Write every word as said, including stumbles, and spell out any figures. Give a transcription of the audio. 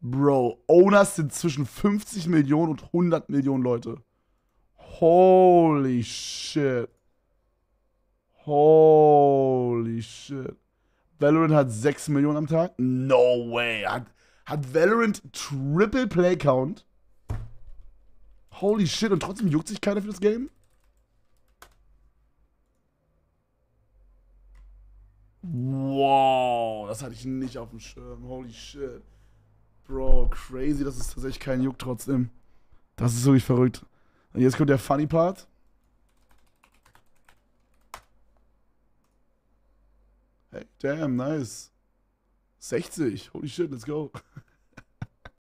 Bro, Owners sind zwischen fünfzig Millionen und hundert Millionen Leute. Holy shit. Holy shit. Valorant hat sechs Millionen am Tag? No way. Hat, hat Valorant Triple Play Count? Holy shit. Und trotzdem juckt sich keiner für das Game? Wow. Das hatte ich nicht auf dem Schirm. Holy shit. Bro, crazy. Das ist tatsächlich kein Juck trotzdem. Das ist wirklich verrückt. Und jetzt kommt der Funny Part. Hey, damn, nice. sechzig. Holy shit, let's go.